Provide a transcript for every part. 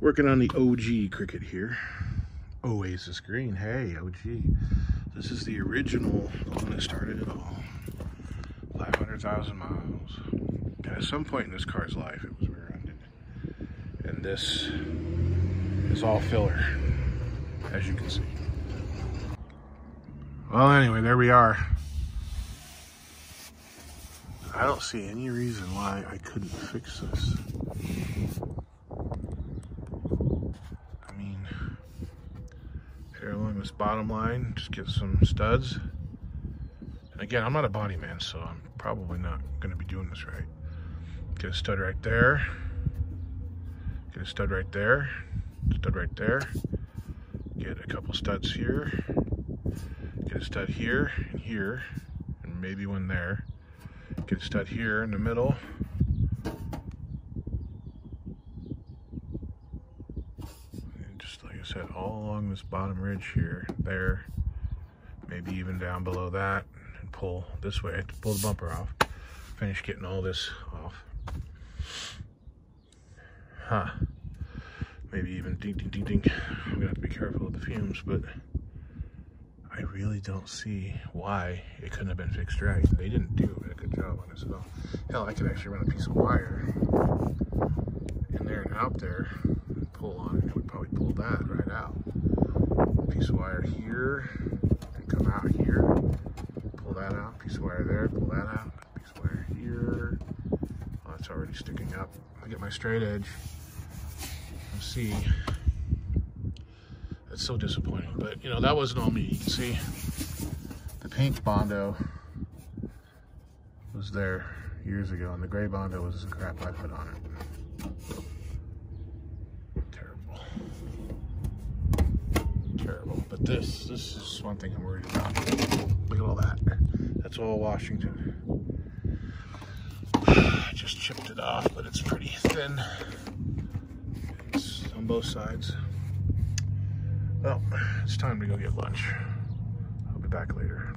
Working on the OG cricket here. Oasis green. Hey, OG. This is the original, the one that started it all. 500,000 miles. And at some point in this car's life, it was rear-ended. And this is all filler, as you can see. Well, anyway, there we are. I don't see any reason why I couldn't fix this. I mean, there along this bottom line, just get some studs. And again, I'm not a body man, so I'm probably not gonna be doing this right. Get a stud right there. Get a stud right there. Stud right there. Get a couple studs here. Get a stud here, and maybe one there. Get a stud here in the middle. And just like I said, all along this bottom ridge here, there, maybe even down below that, and pull this way to pull the bumper off. Finish getting all this off. Huh. Maybe even ding, ding, ding, ding. I'm gonna have to be careful with the fumes, but I really don't see why it couldn't have been fixed right. They didn't do a good job on this at all. Hell, I could actually run a piece of wire in there and out there and pull on it. It would probably pull that right out. A piece of wire here and come out here. Pull that out. Piece of wire there. Pull that out. Piece of wire here. Oh, it's already sticking up. I get my straight edge. Let's see. It's so disappointing, but you know, that wasn't all me. You can see the pink Bondo was there years ago, and the gray Bondo was the crap I put on it. Terrible. Terrible. But this is one thing I'm worried about. Look at all that. That's all Washington. I just chipped it off, but it's pretty thin. It's on both sides. Well, it's time to go get lunch. I'll be back later.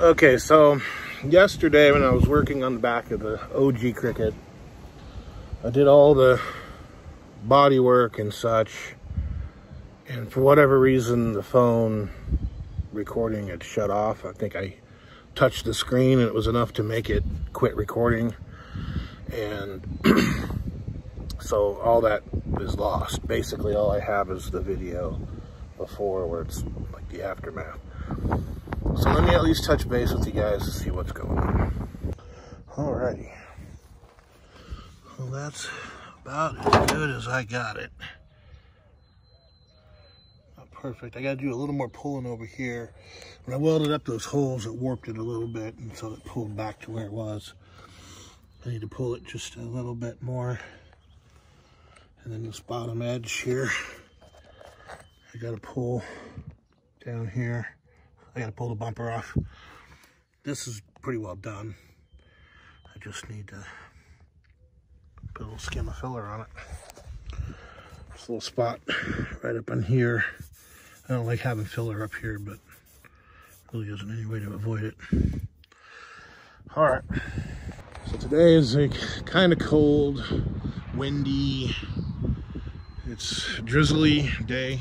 Okay, so yesterday when I was working on the back of the OG Cricket, I did all the body work and such, and for whatever reason, the phone recording had shut off. I think I touched the screen and it was enough to make it quit recording, and so all that is lost. Basically, all I have is the video before, where it's like the aftermath. So let me at least touch base with you guys to see what's going on. Alrighty. Well, that's about as good as I got it. Not perfect. I gotta do a little more pulling over here. When I welded up those holes, it warped it a little bit, and so it pulled back to where it was. I need to pull it just a little bit more. And then this bottom edge here, I gotta pull down here. I gotta pull the bumper off. This is pretty well done. I just need to put a little skim of filler on it. This little spot right up in here. I don't like having filler up here, but really isn't any way to avoid it. All right, so today is like kind of cold, windy, it's a drizzly day.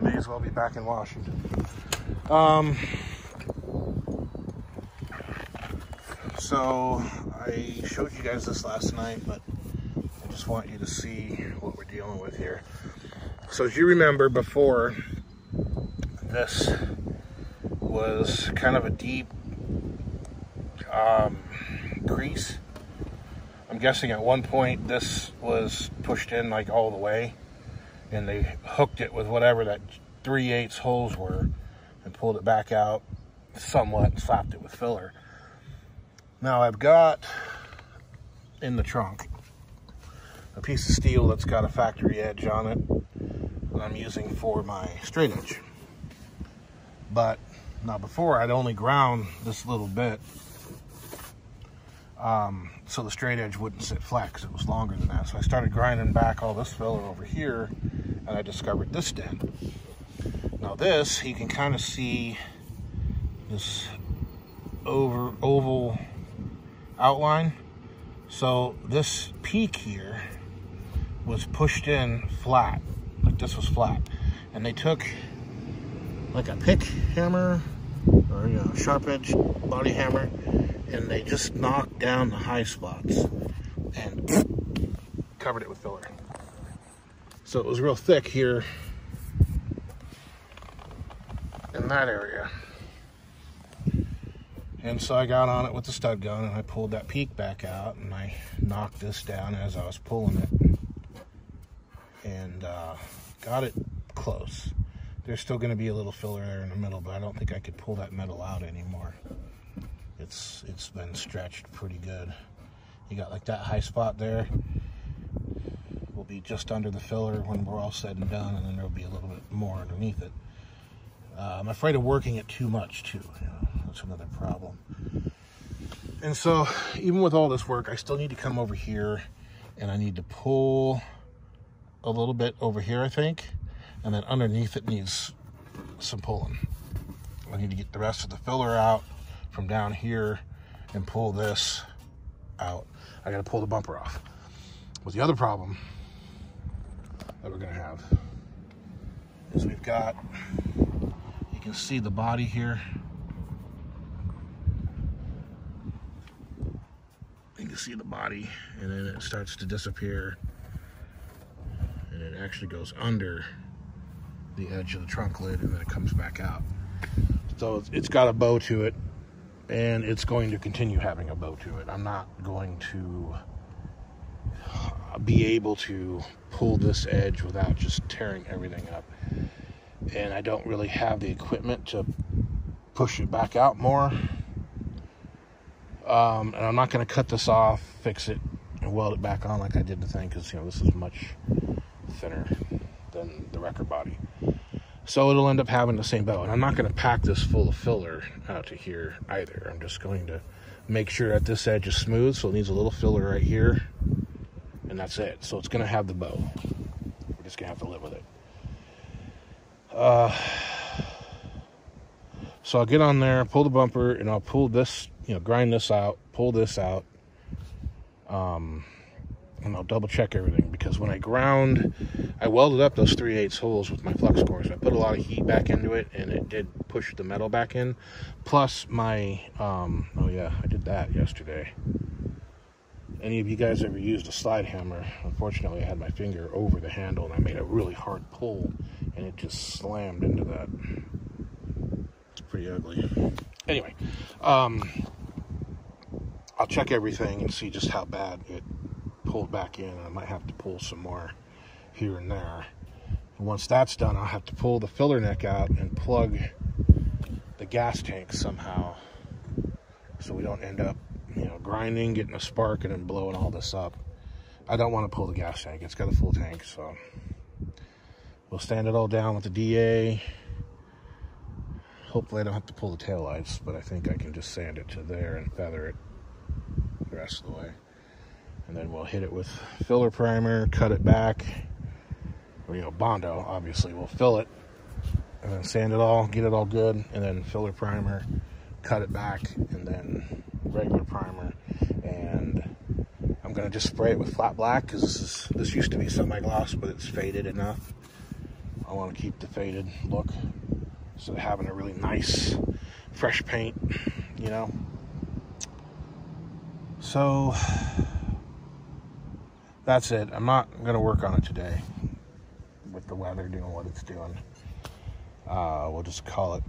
May as well be back in Washington. So I showed you guys this last night, but I just want you to see what we're dealing with here. So as you remember, before, this was kind of a deep crease. I'm guessing at one point this was pushed in like all the way, and they hooked it with whatever that 3/8 holes were and pulled it back out somewhat and slapped it with filler. Now I've got in the trunk a piece of steel that's got a factory edge on it that I'm using for my straight edge. But now before, I'd only ground this little bit. So the straight edge wouldn't sit flat because it was longer than that. So I started grinding back all this filler over here, and I discovered this dent. Now this, you can kind of see this oval outline. So this peak here was pushed in flat, like this was flat. And they took like a pick hammer or, you know, sharp edge body hammer, and they just knocked down the high spots and covered it with filler. So it was real thick here in that area. And so I got on it with the stud gun and I pulled that peak back out and I knocked this down as I was pulling it, and got it close. There's still going to be a little filler there in the middle, but I don't think I could pull that metal out anymore. It's been stretched pretty good. You got like that high spot there. Will be just under the filler when we're all said and done, and then there'll be a little bit more underneath it. I'm afraid of working it too much too. You know, that's another problem. And so even with all this work, I still need to come over here and I need to pull a little bit over here, I think, and then underneath it needs some pulling. I need to get the rest of the filler out from down here and pull this out. I gotta pull the bumper off. But the other problem that we're gonna have is we've got, you can see the body here. You can see the body, and then it starts to disappear. And it actually goes under the edge of the trunk lid and then it comes back out. So it's got a bow to it, and it's going to continue having a bow to it. I'm not going to be able to pull this edge without just tearing everything up. And I don't really have the equipment to push it back out more. And I'm not going to cut this off, fix it, and weld it back on like I did the thing, because, you know, this is much thinner than the record body, so it'll end up having the same bow. And I'm not going to pack this full of filler out to here either. I'm just going to make sure that this edge is smooth, so it needs a little filler right here, and that's it. So it's going to have the bow. We're just going to have to live with it. So I'll get on there, pull the bumper, and I'll pull this, you know, grind this out, pull this out, and I'll double check everything, because when I ground, I welded up those 3/8 holes with my flux cores. I put a lot of heat back into it, and it did push the metal back in. Plus my, oh yeah, I did that yesterday. Any of you guys ever used a slide hammer? Unfortunately, I had my finger over the handle, and I made a really hard pull, and it just slammed into that. It's pretty ugly. Anyway, I'll check everything and see just how bad it pulled back in. I might have to pull some more here and there. And once that's done, I'll have to pull the filler neck out and plug the gas tank somehow, so we don't end up, you know, grinding, getting a spark, and then blowing all this up. I don't want to pull the gas tank. It's got a full tank, so we'll stand it all down with the DA. Hopefully I don't have to pull the taillights, but I think I can just sand it to there and feather it the rest of the way. And then we'll hit it with filler primer, cut it back, or, you know, Bondo, obviously. We'll fill it and then sand it all, get it all good, and then filler primer, cut it back, and then regular primer. And I'm going to just spray it with flat black, because this used to be semi-gloss, but it's faded enough. I want to keep the faded look, so having a really nice, fresh paint, you know. So that's it. I'm not going to work on it today with the weather doing what it's doing. We'll just call it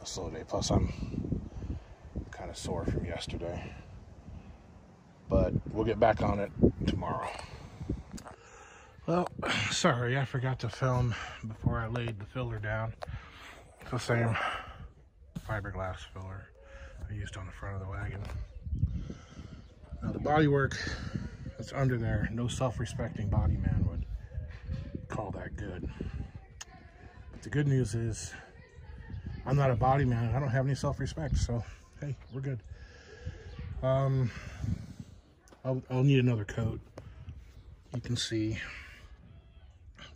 a slow day. Plus, I'm kind of sore from yesterday. But we'll get back on it tomorrow. Well, sorry, I forgot to film before I laid the filler down. It's the same fiberglass filler I used on the front of the wagon. Now, the bodywork that's under there, no self-respecting body man would call that good. But the good news is I'm not a body man. I don't have any self-respect, so hey, we're good. I'll need another coat. You can see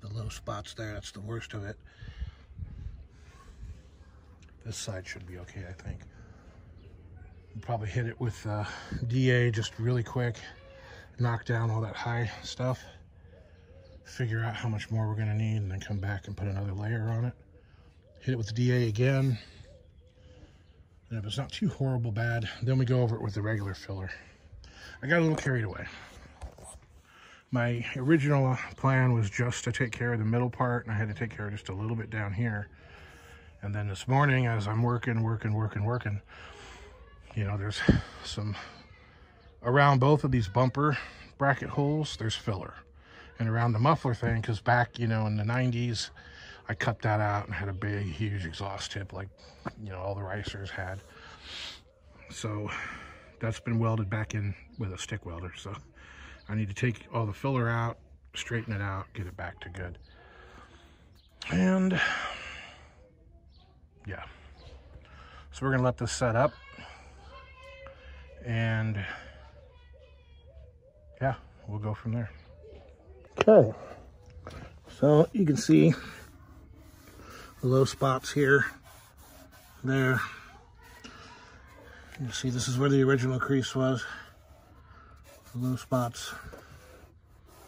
the low spots there. That's the worst of it. This side should be okay, I think. I'll probably hit it with DA just really quick. knock down all that high stuff, figure out how much more we're gonna need, and then come back and put another layer on it. Hit it with the DA again. And if it's not too horrible bad, then we go over it with the regular filler. I got a little carried away. My original plan was just to take care of the middle part, and I had to take care of just a little bit down here. And then this morning, as I'm working, you know, there's some, around both of these bumper bracket holes, there's filler. And around the muffler thing, because back, you know, in the 90s, I cut that out and had a big, huge exhaust tip like, you know, all the racers had. So that's been welded back in with a stick welder. So I need to take all the filler out, straighten it out, get it back to good. And yeah, so we're gonna let this set up, and yeah, we'll go from there. Okay, so you can see the low spots here, there. You see, this is where the original crease was. Low spots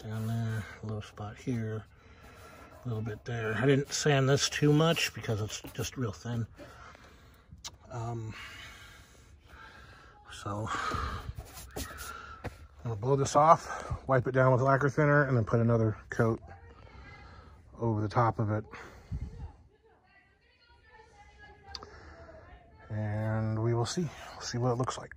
down there, low spot here, a little bit there. I didn't sand this too much because it's just real thin. So I'm gonna blow this off, wipe it down with lacquer thinner, and then put another coat over the top of it. And we will see. We'll see what it looks like.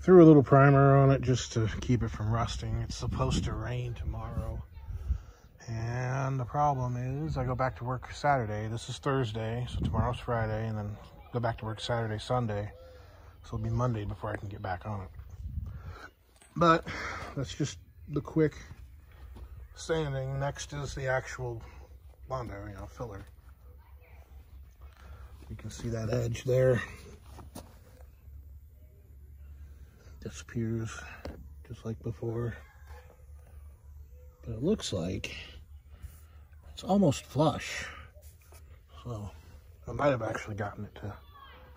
Threw a little primer on it just to keep it from rusting. It's supposed to rain tomorrow. And the problem is I go back to work Saturday. This is Thursday, so tomorrow's Friday, and then go back to work Saturday, Sunday. So it'll be Monday before I can get back on it. But that's just the quick sanding. Next is the actual Bondo, you know, filler. You can see that edge there. Disappears just like before, but it looks like it's almost flush, so I might have actually gotten it to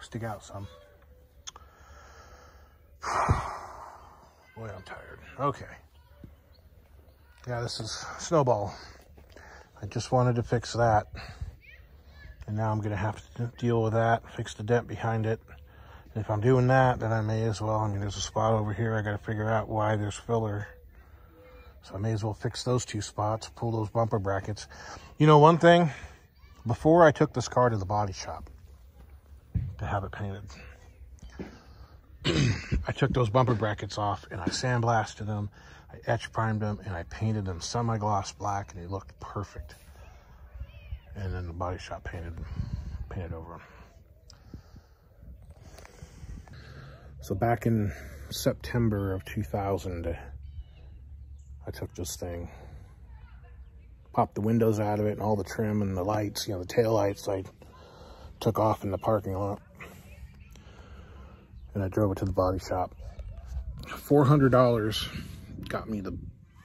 stick out some. Boy, I'm tired. Okay, yeah, this is Snowball. I just wanted to fix that, and now I'm gonna have to deal with that, fix the dent behind it. If I'm doing that, then I may as well. I mean, there's a spot over here. I got to figure out why there's filler. So I may as well fix those two spots, pull those bumper brackets. You know, one thing, before I took this car to the body shop to have it painted, I took those bumper brackets off and I sandblasted them. I etch primed them and I painted them semi-gloss black, and they looked perfect. And then the body shop painted over them. So back in September of 2000, I took this thing, popped the windows out of it and all the trim and the lights, you know, the tail lights, I took off in the parking lot, and I drove it to the body shop. $400 got me the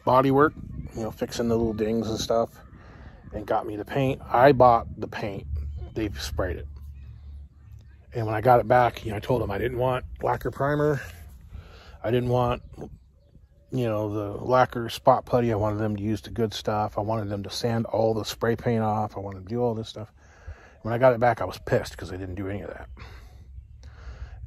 body work, you know, fixing the little dings and stuff, and got me the paint. I bought the paint, they've sprayed it. And when I got it back, you know, I told them I didn't want lacquer primer. I didn't want, you know, the lacquer spot putty. I wanted them to use the good stuff. I wanted them to sand all the spray paint off. I wanted them to do all this stuff. When I got it back, I was pissed because they didn't do any of that.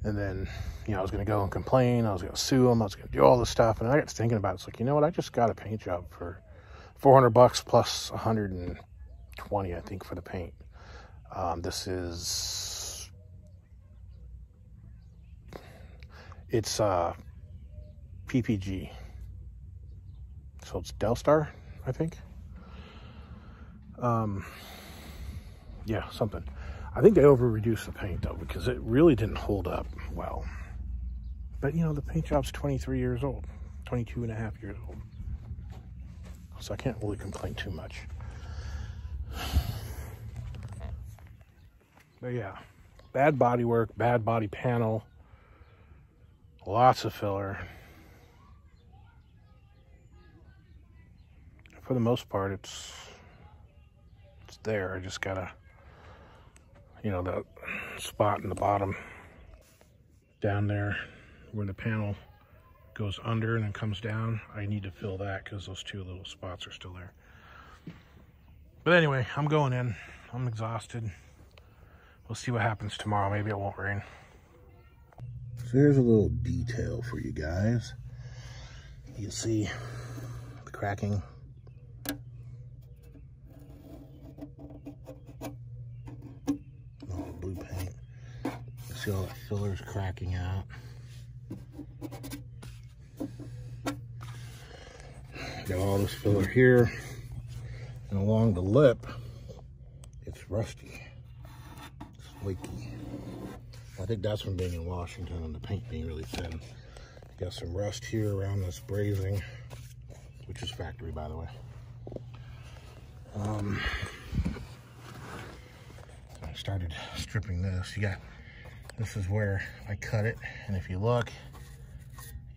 And then, you know, I was going to go and complain. I was going to sue them. I was going to do all this stuff. And I got to thinking about it. It's like, you know what? I just got a paint job for $400 plus $120, I think, for the paint. This is... It's PPG, so it's Delstar, I think. Yeah, something. I think they over-reduced the paint, though, because it really didn't hold up well. But, you know, the paint job's 23 years old, 22 and a half years old. So I can't really complain too much. But, yeah, bad body work, bad body panel. Lots of filler. For the most part, it's there. I just gotta, you know, that spot in the bottom down there where the panel goes under and then comes down, I need to fill that because those two little spots are still there. But anyway, I'm going in. I'm exhausted. We'll see what happens tomorrow. Maybe it won't rain. So here's a little detail for you guys. You see the cracking. All the blue paint. You see all that filler's cracking out. Got all this filler here. And along the lip, it's rusty. It's flaky. I think that's from being in Washington and the paint being really thin. Got some rust here around this brazing, which is factory, by the way. I started stripping this. You got, this is where I cut it. And if you look,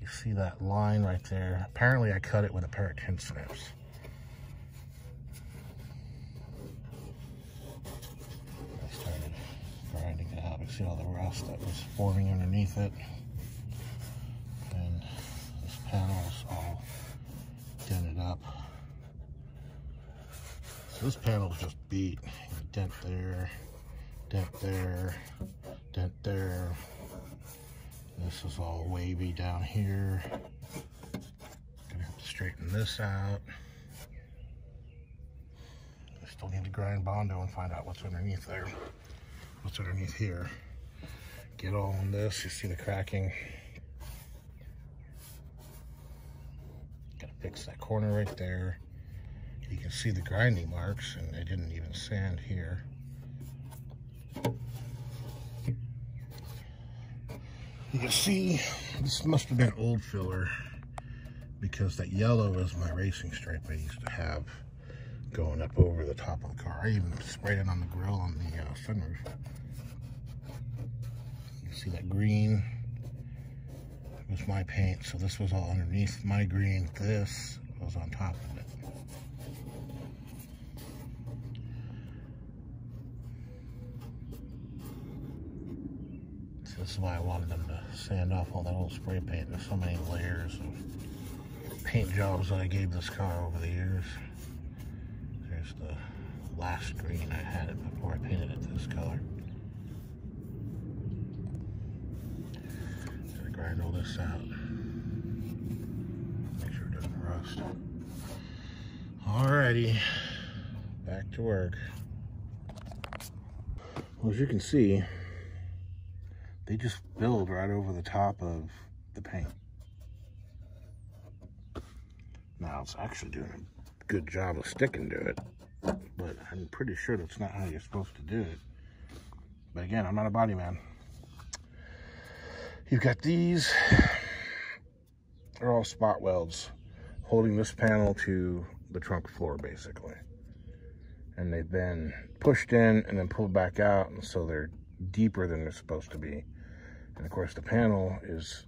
you see that line right there. Apparently I cut it with a pair of 10 snips. See all the rust that was forming underneath it, and this panel's all dented up. So this panel's just beat. Dent there, dent there, dent there. This is all wavy down here. Gonna have to straighten this out. I still need to grind Bondo and find out what's underneath there. What's underneath here. Get all on this, you see the cracking. Gotta fix that corner right there. You can see the grinding marks, and I didn't even sand here. You can see, this must have been old filler, because that yellow is my racing stripe I used to have going up over the top of the car. I even sprayed it on the grill on the sunroof. You see that green was my paint, so this was all underneath my green. This was on top of it. So this is why I wanted them to sand off all that old spray paint. There's so many layers of paint jobs that I gave this car over the years. The last green I had it before I painted it this color. Gotta grind all this out. Make sure it doesn't rust. Alrighty, back to work. Well, as you can see, they just build right over the top of the paint. Now it's actually doing a good job of sticking to it. But I'm pretty sure that's not how you're supposed to do it. But again, I'm not a body man. You've got these. They're all spot welds holding this panel to the trunk floor, basically. And they've been pushed in and then pulled back out, and so they're deeper than they're supposed to be. And of course, the panel is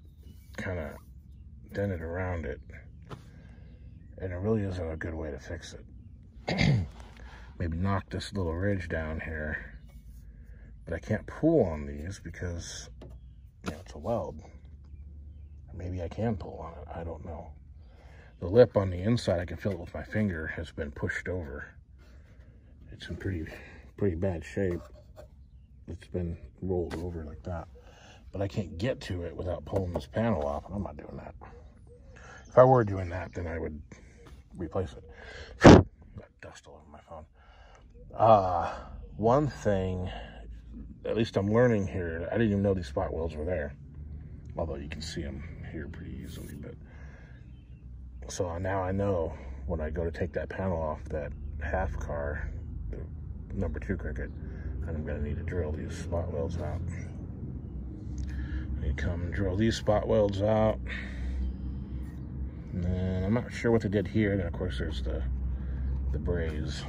kind of dented around it. And it really isn't a good way to fix it. Maybe knock this little ridge down here, but I can't pull on these because, you know, it's a weld. Maybe I can pull on it, I don't know. The lip on the inside, I can feel it with my finger, has been pushed over. It's in pretty bad shape. It's been rolled over like that, but I can't get to it without pulling this panel off, and I'm not doing that. If I were doing that, then I would replace it. Got dust all over my phone. One thing, at least I'm learning here, I didn't even know these spot welds were there, although you can see them here pretty easily. But so now I know when I go to take that panel off that half car, the number 2 Cricket, I'm going to need to drill these spot welds out. I need to come and drill these spot welds out, and then I'm not sure what they did here. And of course there's the braze.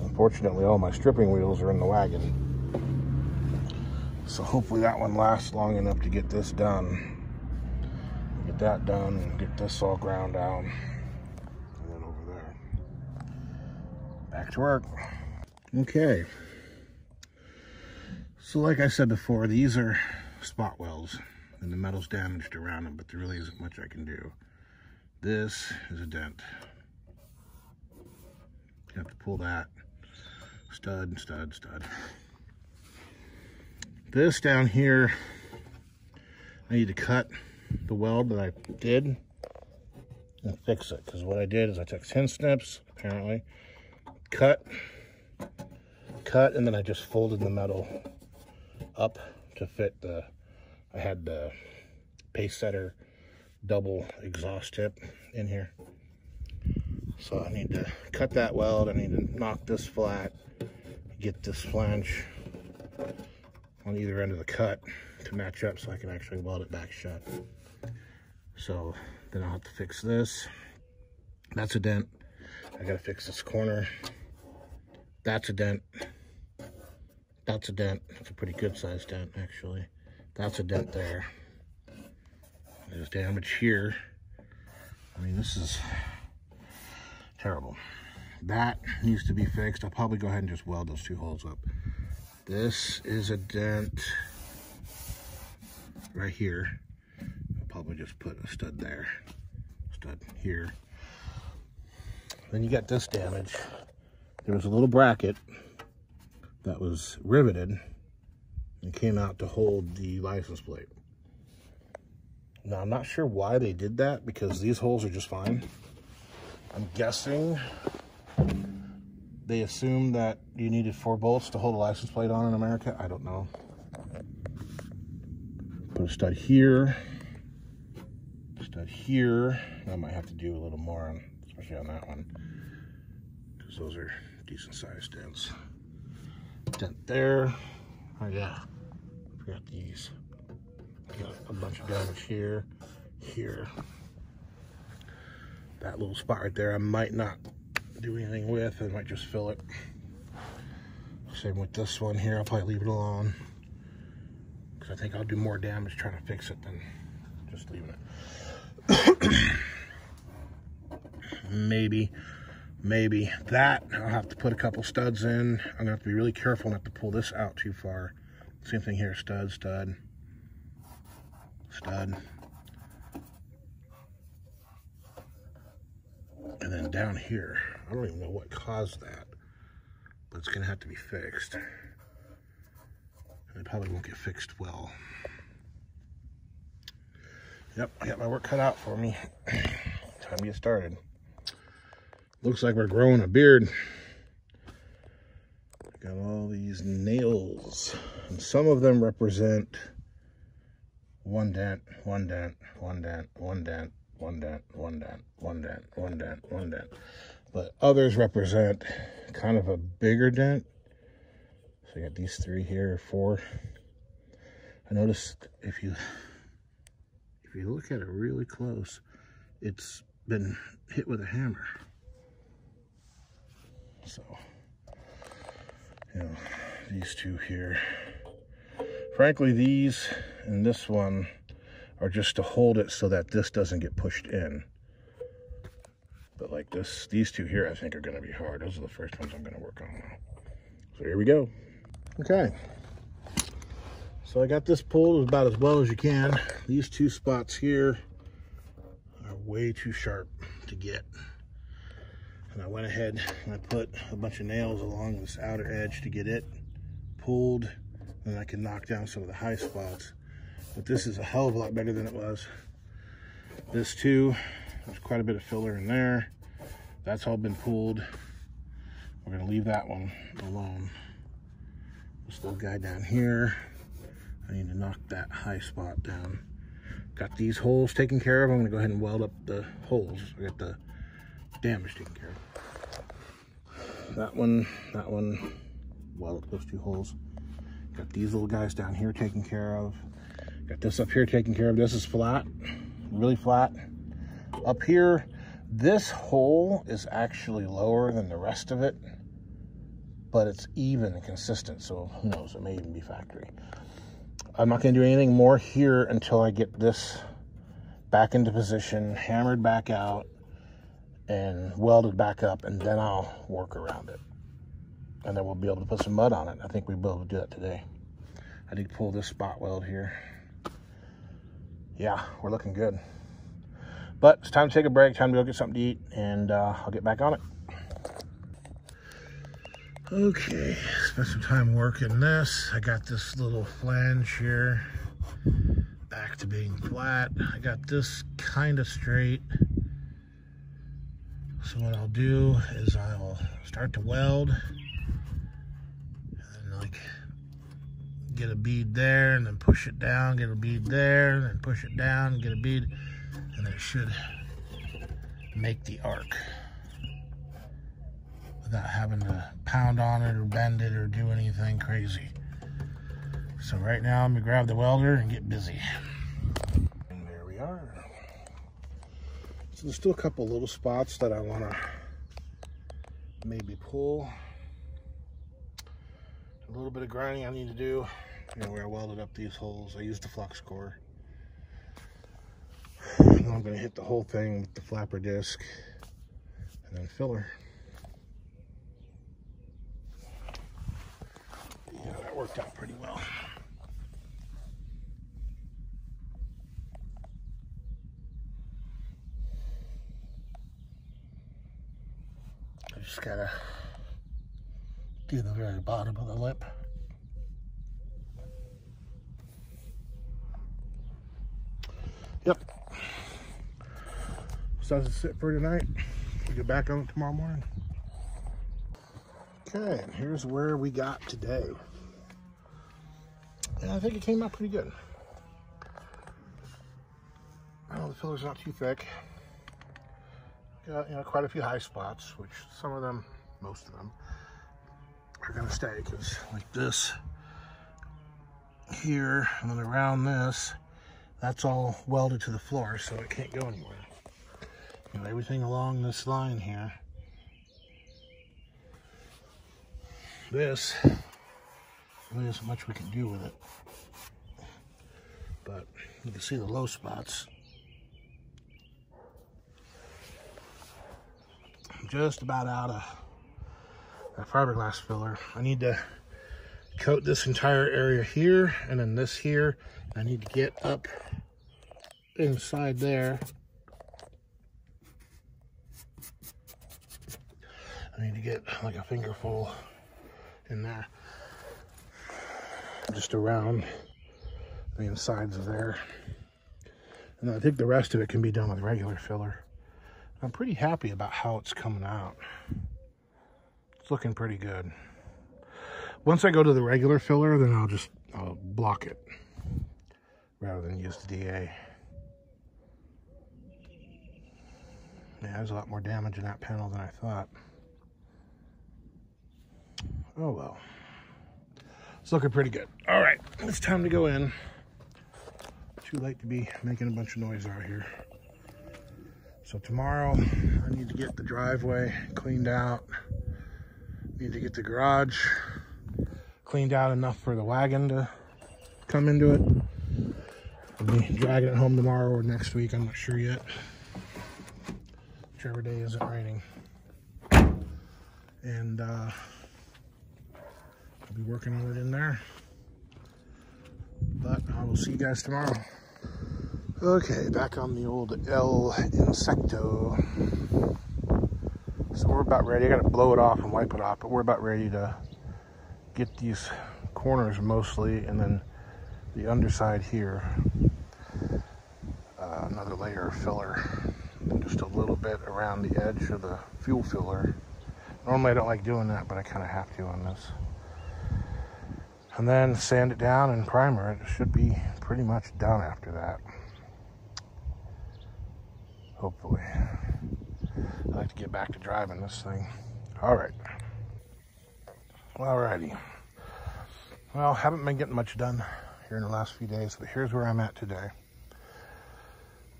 Unfortunately, all my stripping wheels are in the wagon. So hopefully that one lasts long enough to get this done. Get that done and get this all ground down. And then over there. Back to work. Okay. So like I said before, these are spot welds. and the metal's damaged around them, but there really isn't much I can do. This is a dent. You have to pull that. Stud, stud, stud. This down here, I need to cut the weld that I did and fix it. Because what I did is I took 10 snips, apparently, cut, and then I just folded the metal up to fit the, I had the pace setter double exhaust tip in here. So I need to cut that weld, I need to knock this flat, get this flange on either end of the cut to match up so I can actually weld it back shut. So then I'll have to fix this. That's a dent. I gotta fix this corner. That's a dent. That's a dent. It's a pretty good sized dent actually. That's a dent there. There's damage here. I mean, this is terrible. That needs to be fixed. I'll probably go ahead and just weld those two holes up. This is a dent right here. I'll probably just put a stud there, stud here. Then you got this damage. There was a little bracket that was riveted and came out to hold the license plate. Now, I'm not sure why they did that because these holes are just fine. I'm guessing they assumed that you needed 4 bolts to hold a license plate on in America. I don't know. Put a stud here, stud here. I might have to do a little more on, especially on that one, because those are decent sized dents. Dent there. Oh yeah, I forgot these. Got a bunch of damage here, here. That little spot right there, I might not do anything with. I might just fill it. Same with this one here. I'll probably leave it alone because I think I'll do more damage trying to fix it than just leaving it. Maybe that I'll have to put a couple studs in. I'm gonna have to be really careful not to pull this out too far. Same thing here. Stud, stud, stud. And then down here, I don't even know what caused that, but it's gonna have to be fixed. And it probably won't get fixed well. Yep, I got my work cut out for me. Time to get started. Looks like we're growing a beard. Got all these nails, and some of them represent one dent, one dent, one dent, one dent. One dent, one dent, one dent, one dent, one dent. But others represent kind of a bigger dent. So you got these 3 here, 4. I noticed if you look at it really close, it's been hit with a hammer. So, you know, these 2 here. Frankly, these and this one or just to hold it so that this doesn't get pushed in. But like this, these 2 here, I think are gonna be hard. Those are the first ones I'm gonna work on now. So here we go. Okay. So I got this pulled about as well as you can. These 2 spots here are way too sharp to get. And I went ahead and I put a bunch of nails along this outer edge to get it pulled. And I can knock down some of the high spots. But this is a hell of a lot better than it was. This too, there's quite a bit of filler in there. That's all been pulled. We're gonna leave that one alone. This little guy down here, I need to knock that high spot down. Got these holes taken care of. I'm gonna go ahead and weld up the holes. I got the damage taken care of. That one, weld up those 2 holes. Got these little guys down here taken care of. Got this up here taken care of. This is flat, really flat. Up here, this hole is actually lower than the rest of it, but it's even and consistent, so who knows, it may even be factory. I'm not gonna do anything more here until I get this back into position, hammered back out, and welded back up, and then I'll work around it. And then we'll be able to put some mud on it. I think we'll be able to do that today. I did pull this spot weld here. yeah, we're looking good. But it's time to take a break, time to go get something to eat, and I'll get back on it. Okay, spent some time working this. I got this little flange here back to being flat. I got this kind of straight. So what I'll do is I'll start to weld and then like get a bead there and then push it down, get a bead there and then push it down, get a bead, and it should make the arc without having to pound on it or bend it or do anything crazy. So right now I'm gonna grab the welder and get busy. And there we are. So there's still a couple little spots that I wanna maybe pull. A little bit of grinding I need to do. You know, where I welded up these holes, I used the flux core. And I'm gonna hit the whole thing with the flapper disc and then filler. Worked out pretty well. I just gotta do the very bottom of the lip. Yep. So that's it for tonight. We'll get back on it tomorrow morning. Okay, and here's where we got today. And I think it came out pretty good. Well, the filler's not too thick. Got, you know, quite a few high spots, which some of them, most of them, are gonna stay, because like this here, and then around this, that's all welded to the floor, so it can't go anywhere. You know, everything along this line here, this, really isn't much we can do with it, but you can see the low spots. I'm just about out of that fiberglass filler. I need to coat this entire area here and then this here. I need to get up inside there. I need to get like a fingerful in there, just around the insides of there. And I think the rest of it can be done with regular filler. I'm pretty happy about how it's coming out. It's looking pretty good. Once I go to the regular filler, then I'll block it rather than use the DA. Yeah, there's a lot more damage in that panel than I thought. Oh well. It's looking pretty good. All right, it's time to go in. Too late to be making a bunch of noise out here. So tomorrow, I need to get the driveway cleaned out. Need to get the garage cleaned out enough for the wagon to come into it. I'll be dragging it home tomorrow or next week, I'm not sure yet. Whichever day isn't raining. And, I'll be working on it in there, but I will see you guys tomorrow. Okay, back on the old El Insecto. So we're about ready. I gotta blow it off and wipe it off, but we're about ready to get these corners mostly, and then the underside here, another layer of filler, and just a little bit around the edge of the fuel filler. Normally I don't like doing that, but I kind of have to on this. And then sand it down and primer it. It should be pretty much done after that. Hopefully. I'd like to get back to driving this thing. All right. Alrighty. Well, haven't been getting much done here in the last few days, but here's where I'm at today.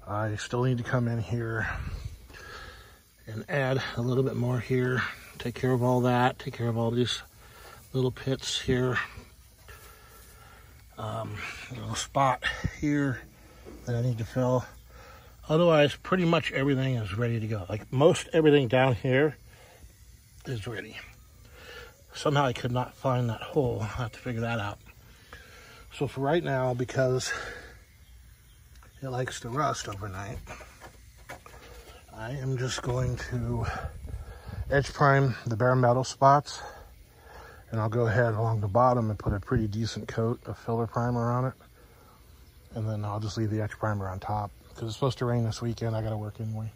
I still need to come in here and add a little bit more here. Take care of all that. Take care of all these little pits here. Little spot here that I need to fill. Otherwise, pretty much everything is ready to go. Like most everything down here is ready. Somehow I could not find that hole. I'll have to figure that out. So for right now, because It likes to rust overnight. I am just going to edge prime the bare metal spots, and I'll go ahead along the bottom and put a pretty decent coat of filler primer on it. And then I'll just leave the edge primer on top because it's supposed to rain this weekend. I got to work anyway.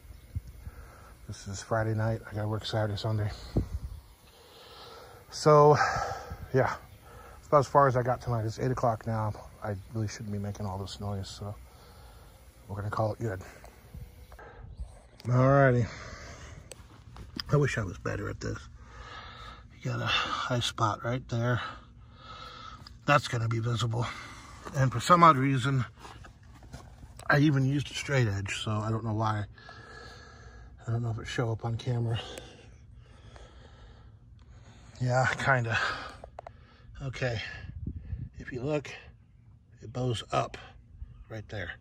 This is Friday night. I got to work Saturday, Sunday. So yeah, that's about as far as I got tonight. It's 8 o'clock now. I really shouldn't be making all this noise, so we're going to call it good. Alrighty. I wish I was better at this. You got a high spot right there. That's going to be visible. And for some odd reason, I even used a straight edge, so I don't know why. I don't know if it show up on camera. Yeah, kind of. Okay. If you look, it bows up right there.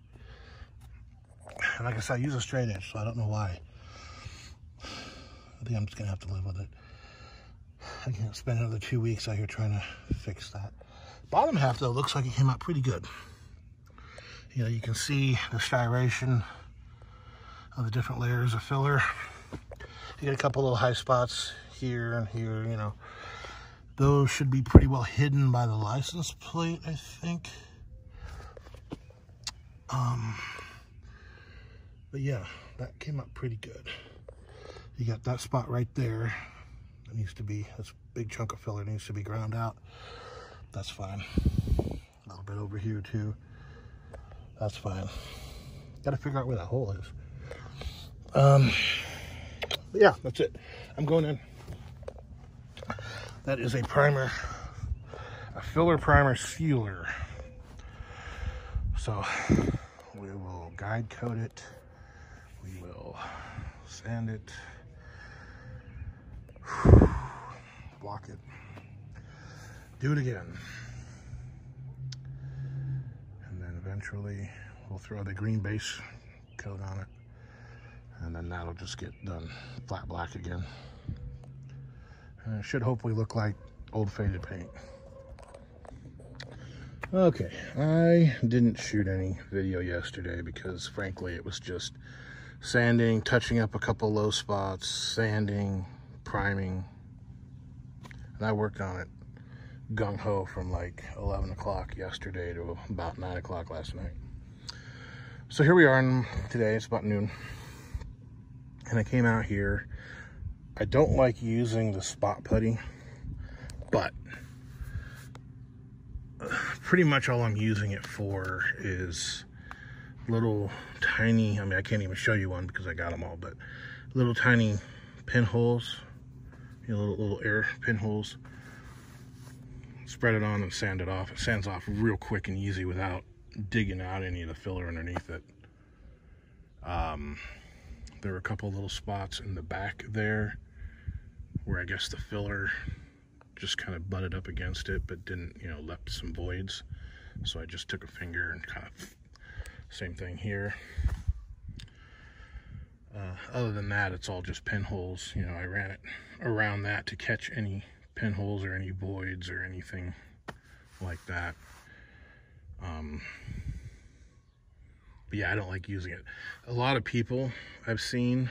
And like I said, I use a straight edge, so I don't know why. I think I'm just going to have to live with it. I can't spend another 2 weeks out here trying to fix that. Bottom half, though, looks like it came out pretty good. You know, you can see the striation of the different layers of filler. You get a couple little high spots here and here, you know. Those should be pretty well hidden by the license plate, I think. But yeah, that came out pretty good. You got that spot right there. That needs to be, that's a big chunk of filler, needs to be ground out. That's fine. A little bit over here too. That's fine. Gotta figure out where that hole is. Yeah, that's it. I'm going in. That is a primer, a filler primer sealer. So we will guide coat it. We will sand it. Block it. Do it again. And then eventually we'll throw the green base coat on it. And then that'll just get done flat black again. And it should hopefully look like old faded paint. Okay, I didn't shoot any video yesterday because frankly it was just sanding, touching up a couple low spots, sanding, priming. And I worked on it gung-ho from like 11 o'clock yesterday to about 9 o'clock last night. So here we are, and today it's about noon. And I came out here. I don't like using the spot putty, but pretty much all I'm using it for is little tiny, I mean, I can't even show you one because I got them all, but little tiny pinholes, you know, little air pinholes. Spread it on and sand it off. It sands off real quick and easy without digging out any of the filler underneath it. There were a couple little spots in the back there where I guess the filler just kind of butted up against it, but didn't, you know, left some voids. So I just took a finger and kind of, same thing here. Other than that, it's all just pinholes. You know, I ran it around that to catch any pinholes or any voids or anything like that. But yeah, I don't like using it. A lot of people I've seen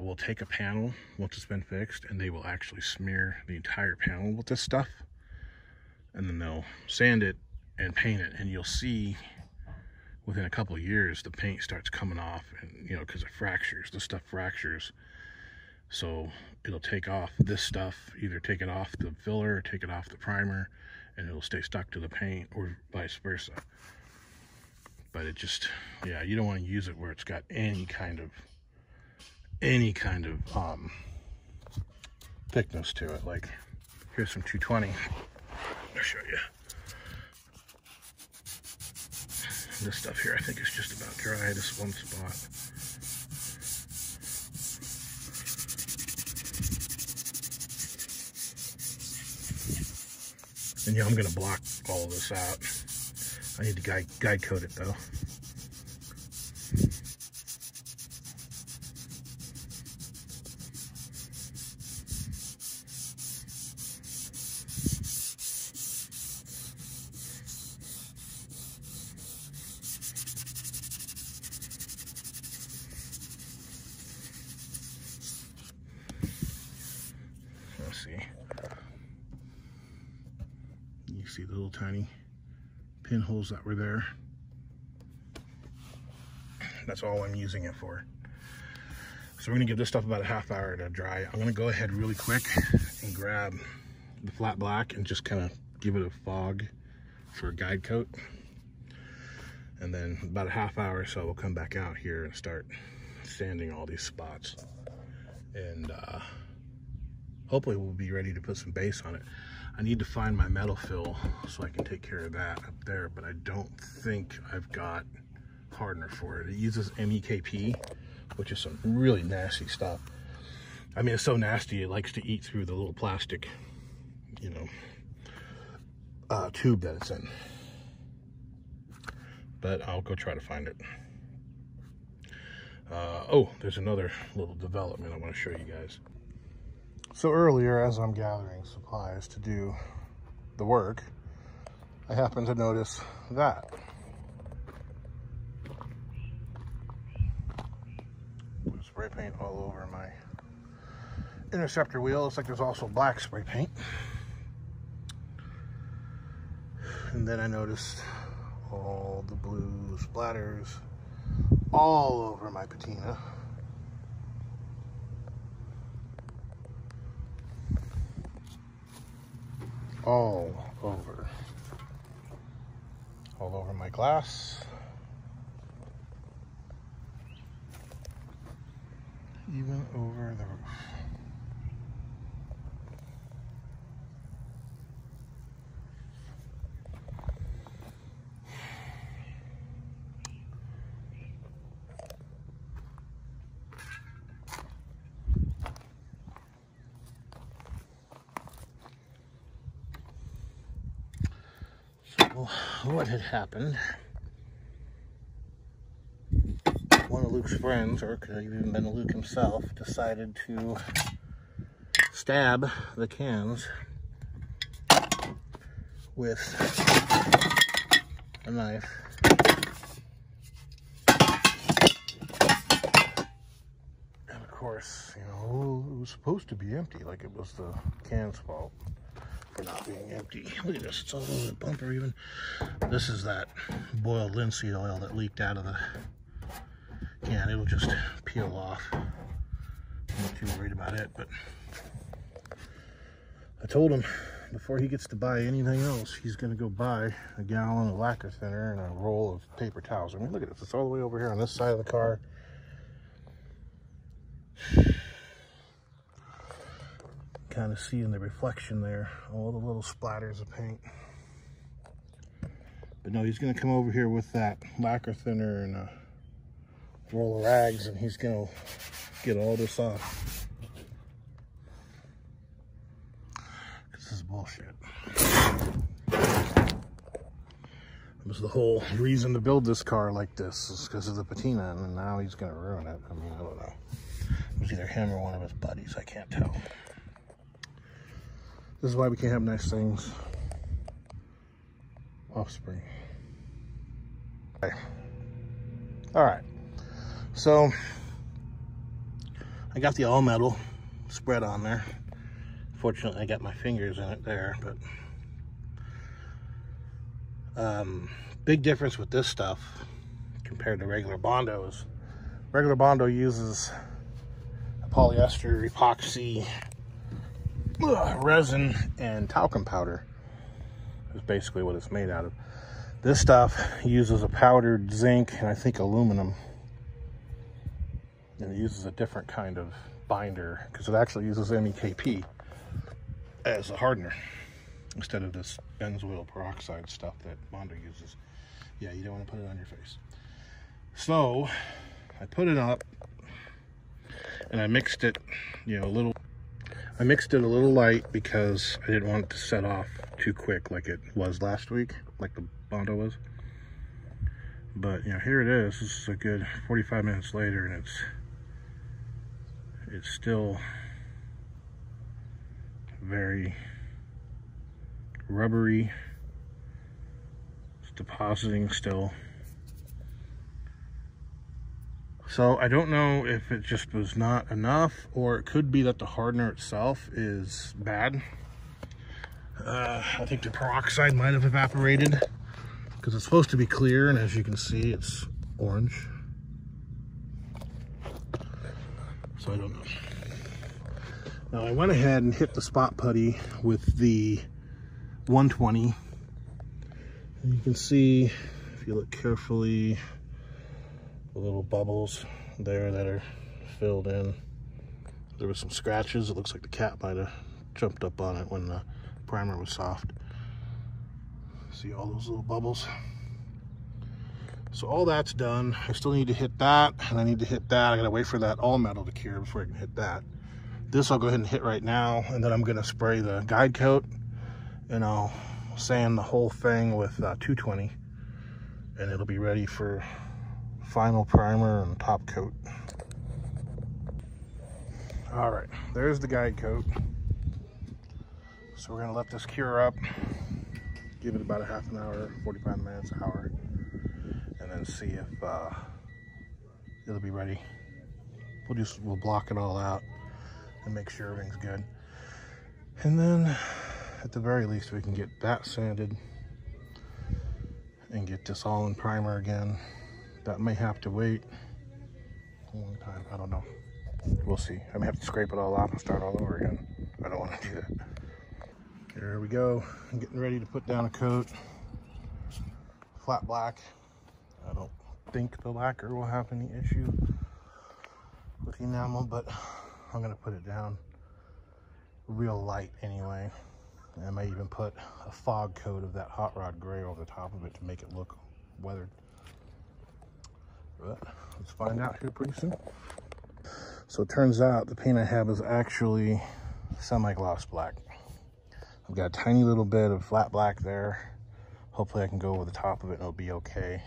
will take a panel once it's been fixed, and they will actually smear the entire panel with this stuff, and then they'll sand it and paint it, and you'll see within a couple of years the paint starts coming off, and you know, because it fractures, the stuff fractures. So it'll take off this stuff, either take it off the filler or take it off the primer, and it'll stay stuck to the paint or vice versa. But it just, yeah, you don't want to use it where it's got any kind of thickness to it. Like here's some 220. I'll show you. This stuff here I think is just about dry, this one spot. And yeah, I'm gonna block all of this out. I need to guide coat it though. see the little tiny pinholes that were there. That's all I'm using it for. So we're gonna give this stuff about a half hour to dry. I'm gonna go ahead really quick and grab the flat black and just kind of give it a fog for a guide coat. And then about a half hour or so, we'll come back out here and start sanding all these spots. And hopefully we'll be ready to put some base on it. I need to find my metal fill so I can take care of that up there, but I don't think I've got hardener for it. It uses MEKP, which is some really nasty stuff. I mean, it's so nasty, it likes to eat through the little plastic, you know, tube that it's in. But I'll go try to find it. Oh, there's another little development I want to show you guys. So earlier, as I'm gathering supplies to do the work, I happened to notice that. Spray paint all over my interceptor wheel. Looks like there's also black spray paint. And then I noticed all the blue splatters all over my patina. All over my glass. Even over the roof. What had happened, one of Luke's friends, or could have even been Luke himself, decided to stab the cans with a knife. And of course, you know, it was supposed to be empty, like it was the can's fault. Not being empty. Look at this, it's all over the bumper even. This is that boiled linseed oil that leaked out of the can. It'll just peel off. I'm not too worried about it, but I told him before he gets to buy anything else, he's gonna go buy a gallon of lacquer thinner and a roll of paper towels. I mean, look at this, it's all the way over here on this side of the car. Kind of seeing the reflection there, all the little splatters of paint. But no, he's gonna come over here with that lacquer thinner and a roll of rags, and he's gonna get all this off. This is bullshit. It was the whole reason to build this car like this, is because of the patina, and now he's gonna ruin it. I mean, I don't know. It was either him or one of his buddies, I can't tell. This is why we can't have nice things. Offspring. Okay. All right. So I got the all metal spread on there. Fortunately, I got my fingers in it there, but big difference with this stuff compared to regular Bondos. Regular Bondo uses a polyester epoxy resin and talcum powder is basically what it's made out of. This stuff uses a powdered zinc and I think aluminum, and it uses a different kind of binder because it actually uses MEKP as a hardener instead of this benzoyl peroxide stuff that Bondo uses. Yeah, you don't want to put it on your face. So I put it up and I mixed it, you know, I mixed it a little light because I didn't want it to set off too quick like it was last week, like the Bondo was. But, you know, here it is. This is a good 45 minutes later, and it's still very rubbery. It's depositing still. So I don't know if it just was not enough, or it could be that the hardener itself is bad. I think the peroxide might have evaporated because it's supposed to be clear, and as you can see, it's orange. So I don't know. Now I went ahead and hit the spot putty with the 120. And you can see, if you look carefully, the little bubbles there that are filled in. There were some scratches. It looks like the cat might have jumped up on it when the primer was soft. See all those little bubbles? So all that's done. I still need to hit that, and I need to hit that. I gotta wait for that all metal to cure before I can hit that. This I'll go ahead and hit right now, and then I'm gonna spray the guide coat, and I'll sand the whole thing with 220, and it'll be ready for final primer and top coat. All right, there's the guide coat. So we're gonna let this cure up, give it about a half an hour, 45 minutes, an hour, and then see if it'll be ready. We'll block it all out and make sure everything's good. And then at the very least, we can get that sanded and get this all in primer again. That may have to wait a long time, I don't know. We'll see. I may have to scrape it all off and start all over again. I don't want to do that. Here we go. I'm getting ready to put down a coat. Flat black. I don't think the lacquer will have any issue with enamel, but I'm going to put it down real light anyway. And I may even put a fog coat of that hot rod gray over the top of it to make it look weathered. But let's find out here pretty soon. So it turns out the paint I have is actually semi-gloss black. I've got a tiny little bit of flat black there. Hopefully I can go over the top of it and it'll be okay.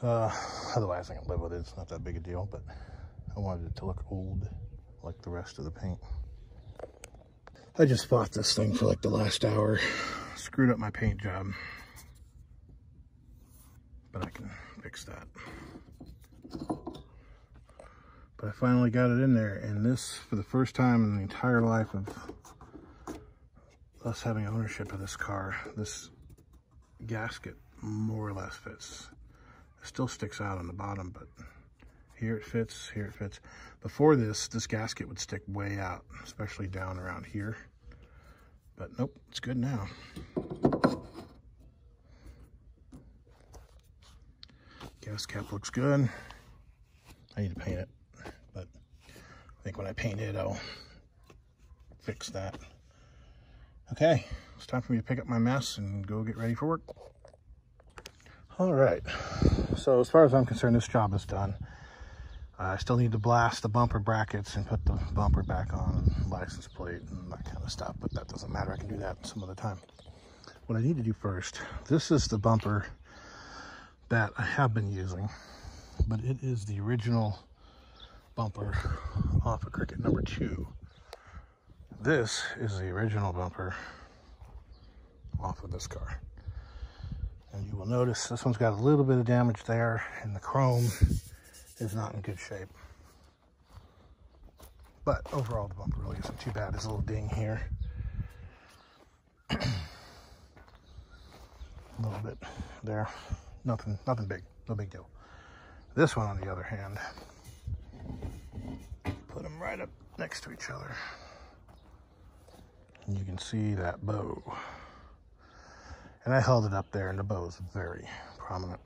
Otherwise I can live with it, it's not that big a deal, but I wanted it to look old like the rest of the paint. I just fought this thing for like the last hour. Screwed up my paint job, but I can fix that. I finally got it in there, and this, for the first time in the entire life of us having ownership of this car, this gasket more or less fits. It still sticks out on the bottom, but here it fits, here it fits. Before this, this gasket would stick way out, especially down around here, but nope, it's good now. Gas cap looks good. I need to paint it. I think when I paint it, I'll fix that. Okay, it's time for me to pick up my mess and go get ready for work. All right, so as far as I'm concerned, this job is done. I still need to blast the bumper brackets and put the bumper back on, and license plate and that kind of stuff, but that doesn't matter. I can do that some other time. What I need to do first, this is the bumper that I have been using, but it is the original bumper off of Cricket number 2. This is the original bumper off of this car. And you will notice this one's got a little bit of damage there, and the chrome is not in good shape. But overall, the bumper really isn't too bad. There's a little ding here. A little bit there. Nothing big. No big deal. This one, on the other hand, put them right up next to each other, and you can see that bow, and I held it up there, and the bow is very prominent,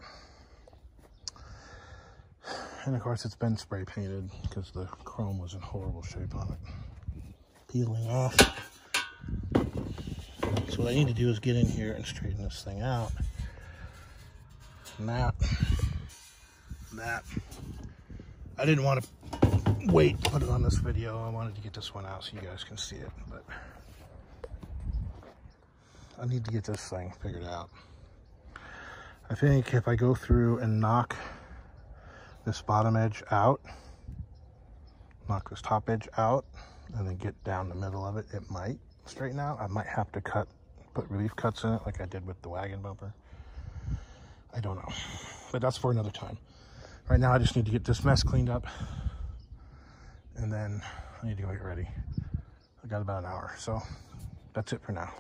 and of course it's been spray painted because the chrome was in horrible shape on it, peeling off. So what I need to do is get in here and straighten this thing out, and that I didn't want to wait to put it on this video. I wanted to get this one out so you guys can see it, but I need to get this thing figured out. I think if I go through and knock this bottom edge out, knock this top edge out, and then get down the middle of it, it might straighten out. I might have to put relief cuts in it like I did with the wagon bumper. I don't know, but that's for another time. Right now I just need to get this mess cleaned up, and then I need to go get ready. I got about an hour, so That's it for now.